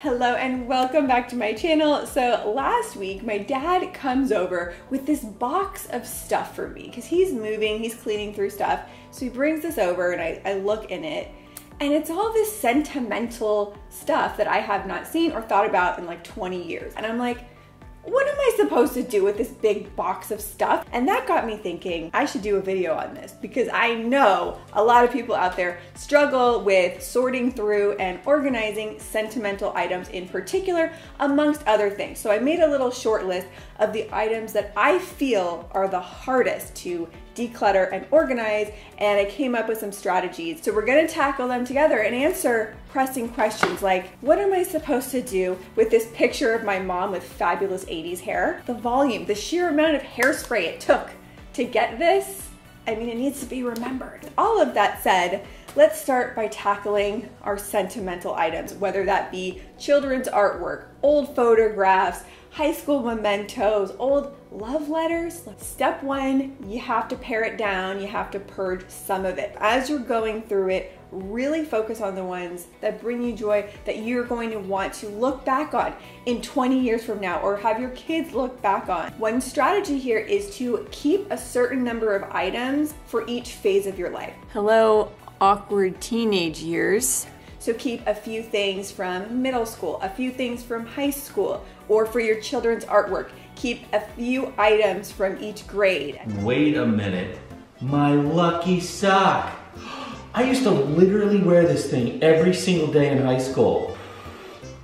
Hello and welcome back to my channel. So last week my dad comes over with this box of stuff for me because he's moving, he's cleaning through stuff. So he brings this over and I look in it and it's all this sentimental stuff that I have not seen or thought about in like 20 years. And I'm like, what am I supposed to do with this big box of stuff? And that got me thinking I should do a video on this because I know a lot of people out there struggle with sorting through and organizing sentimental items in particular, amongst other things. So I made a little short list of the items that I feel are the hardest to declutter and organize, and I came up with some strategies. So we're gonna tackle them together and answer pressing questions like, what am I supposed to do with this picture of my mom with fabulous 80s hair? The volume, the sheer amount of hairspray it took to get this, I mean, it needs to be remembered. All of that said, let's start by tackling our sentimental items, whether that be children's artwork, old photographs, high school mementos, old love letters. Step one, you have to pare it down. You have to purge some of it. As you're going through it, really focus on the ones that bring you joy, that you're going to want to look back on in 20 years from now, or have your kids look back on. One strategy here is to keep a certain number of items for each phase of your life. Hello, awkward teenage years. So keep a few things from middle school, a few things from high school, or for your children's artwork. Keep a few items from each grade. Wait a minute, my lucky sock. I used to literally wear this thing every single day in high school.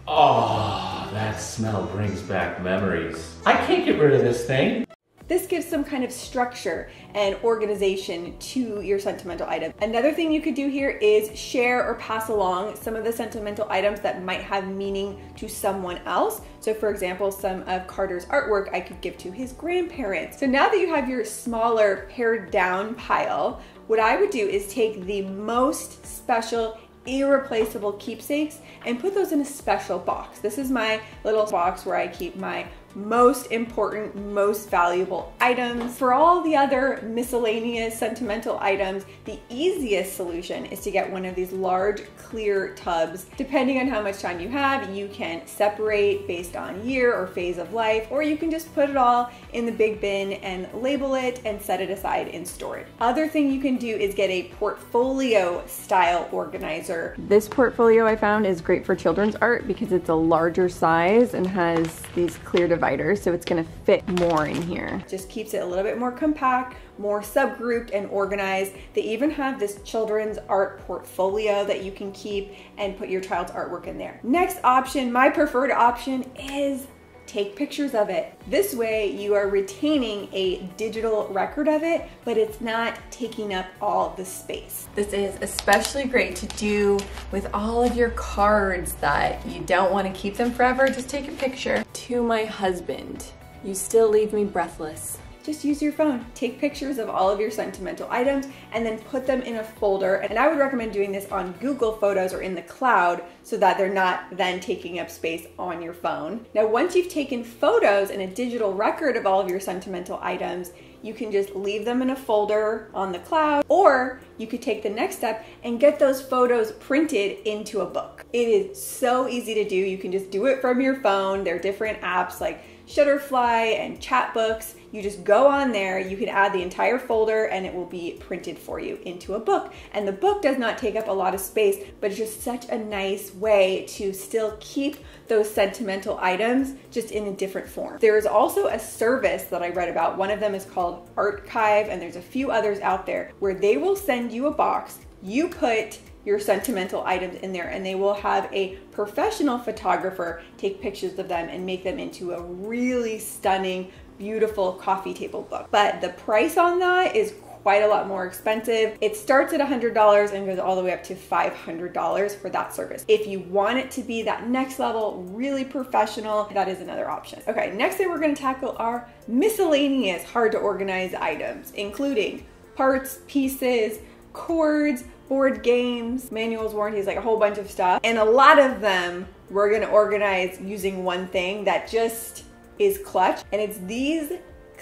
Oh, that smell brings back memories. I can't get rid of this thing. This gives some kind of structure and organization to your sentimental item. Another thing you could do here is share or pass along some of the sentimental items that might have meaning to someone else. So for example, some of Carter's artwork I could give to his grandparents. So now that you have your smaller pared down pile, what I would do is take the most special, irreplaceable keepsakes and put those in a special box. This is my little box where I keep my most important, most valuable items. For all the other miscellaneous sentimental items, the easiest solution is to get one of these large clear tubs. Depending on how much time you have, you can separate based on year or phase of life, or you can just put it all in the big bin and label it and set it aside in storage. Other thing you can do is get a portfolio style organizer. This portfolio I found is great for children's art because it's a larger size and has these clear dividers. So it's gonna fit more in here. Just keeps it a little bit more compact, more subgrouped and organized. They even have this children's art portfolio that you can keep and put your child's artwork in there. Next option, my preferred option, is take pictures of it. This way you are retaining a digital record of it, but it's not taking up all the space. This is especially great to do with all of your cards that you don't want to keep them forever. Just take a picture. To my husband, you still leave me breathless. Just use your phone. Take pictures of all of your sentimental items and then put them in a folder. And I would recommend doing this on Google Photos or in the cloud so that they're not then taking up space on your phone. Now, once you've taken photos and a digital record of all of your sentimental items, you can just leave them in a folder on the cloud, or you could take the next step and get those photos printed into a book. It is so easy to do. You can just do it from your phone. There are different apps like Shutterfly and Chatbooks. You just go on there, you can add the entire folder and it will be printed for you into a book. And the book does not take up a lot of space, but it's just such a nice way to still keep those sentimental items just in a different form. There is also a service that I read about. One of them is called Artkive, and there's a few others out there where they will send you a box. You put your sentimental items in there and they will have a professional photographer take pictures of them and make them into a really stunning, beautiful coffee table book. But the price on that is quite a lot more expensive. It starts at $100 and goes all the way up to $500 for that service. If you want it to be that next level, really professional, that is another option. Okay, next thing we're gonna tackle are miscellaneous, hard to organize items, including parts, pieces, cords, board games, manuals, warranties, like a whole bunch of stuff. And a lot of them we're gonna organize using one thing that just is clutch. And it's these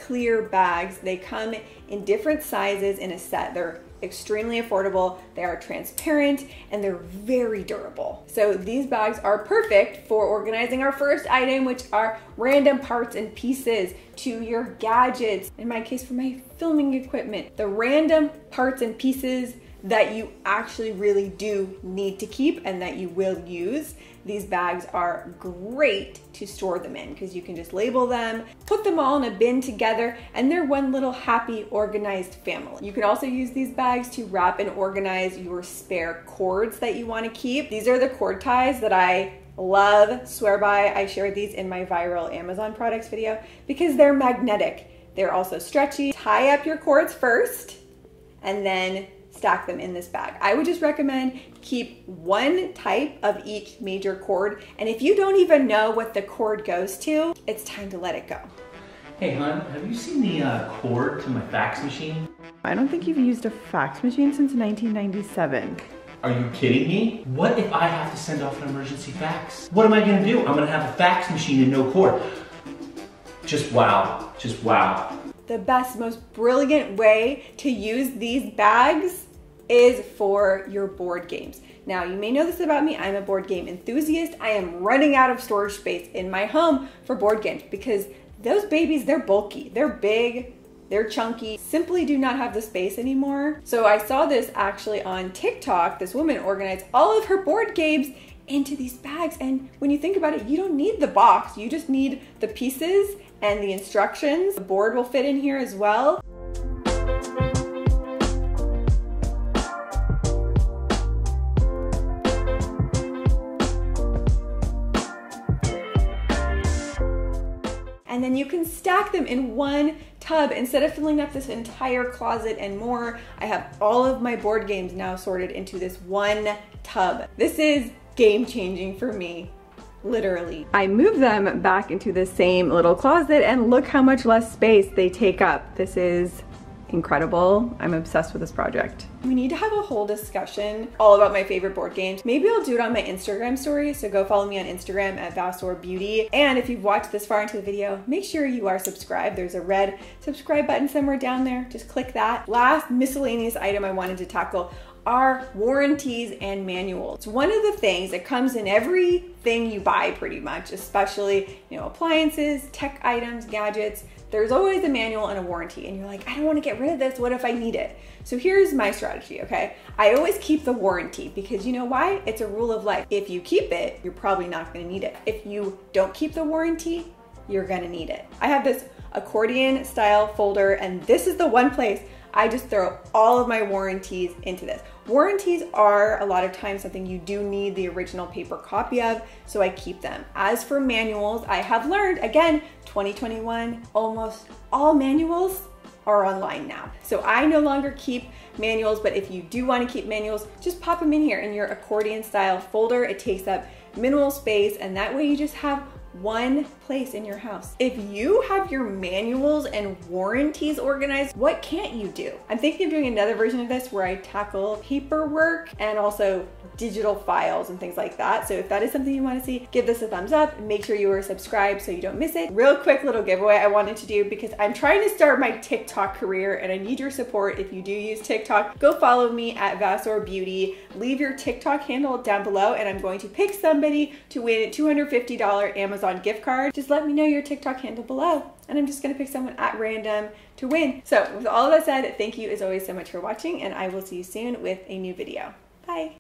clear bags. They come in different sizes in a set. They're extremely affordable, they are transparent, and they're very durable. So these bags are perfect for organizing our first item, which are random parts and pieces to your gadgets. In my case, for my filming equipment, the random parts and pieces that you actually really do need to keep and that you will use. These bags are great to store them in because you can just label them, put them all in a bin together, and they're one little happy, organized family. You can also use these bags to wrap and organize your spare cords that you want to keep. These are the cord ties that I love, swear by. I shared these in my viral Amazon products video because they're magnetic. They're also stretchy. Tie up your cords first and then stack them in this bag. I would just recommend keep one type of each major cord, and if you don't even know what the cord goes to, it's time to let it go. Hey hon, have you seen the cord to my fax machine? I don't think you've used a fax machine since 1997. Are you kidding me? What if I have to send off an emergency fax? What am I gonna do? I'm gonna have a fax machine and no cord. Just wow, just wow. The best, most brilliant way to use these bags is for your board games. Now, you may know this about me, I'm a board game enthusiast. I am running out of storage space in my home for board games because those babies, they're bulky, they're big, they're chunky, simply do not have the space anymore. So I saw this actually on TikTok. This woman organized all of her board games into these bags, and when you think about it, you don't need the box, you just need the pieces and the instructions. The board will fit in here as well. And then you can stack them in one tub instead of filling up this entire closet and more. I have all of my board games now sorted into this one tub. This is game changing for me. Literally. I move them back into the same little closet and look how much less space they take up. This is incredible. I'm obsessed with this project. We need to have a whole discussion all about my favorite board games. Maybe I'll do it on my Instagram story, so go follow me on Instagram at Vasseur Beauty. And if you've watched this far into the video, make sure you are subscribed. There's a red subscribe button somewhere down there. Just click that. Last miscellaneous item I wanted to tackle are warranties and manuals. It's one of the things that comes in everything you buy pretty much, especially, you know, appliances, tech items, gadgets. There's always a manual and a warranty, and you're like, I don't want to get rid of this. What if I need it? So here's my strategy, okay? I always keep the warranty because you know why? It's a rule of life. If you keep it, you're probably not going to need it. If you don't keep the warranty, you're going to need it. I have this accordion style folder, and this is the one place I just throw all of my warranties into this. Warranties are a lot of times something you do need the original paper copy of, so I keep them. As for manuals, I have learned, again, 2021, almost all manuals are online now. So I no longer keep manuals, but if you do want to keep manuals, just pop them in here in your accordion style folder. It takes up minimal space, and that way you just have one place in your house. If you have your manuals and warranties organized, what can't you do? I'm thinking of doing another version of this where I tackle paperwork and also digital files and things like that. So if that is something you want to see, give this a thumbs up and make sure you are subscribed so you don't miss it. Real quick little giveaway I wanted to do because I'm trying to start my TikTok career and I need your support. If you do use TikTok, go follow me at Vasseur Beauty. Leave your TikTok handle down below and I'm going to pick somebody to win a $250 Amazon gift card. Just let me know your TikTok handle below and I'm just gonna pick someone at random to win. So with all that said, thank you as always so much for watching and I will see you soon with a new video. Bye.